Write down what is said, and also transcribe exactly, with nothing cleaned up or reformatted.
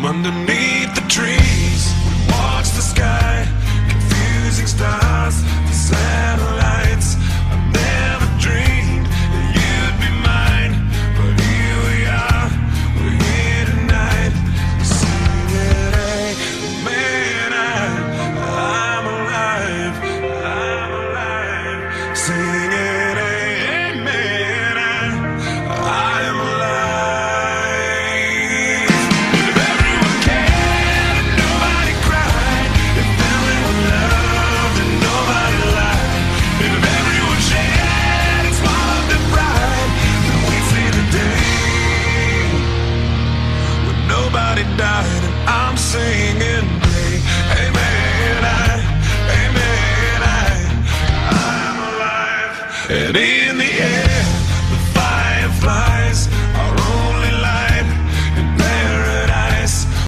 From underneath the trees, we watch the sky, confusing stars, the satellites. I never dreamed that you'd be mine, but here we are, we're here tonight. Sing it, hey, man, I, I'm alive, I'm alive. Sing it, hey, man, I, I am alive. Died and I'm singing. Amen, I, amen, I, I'm alive. And in the end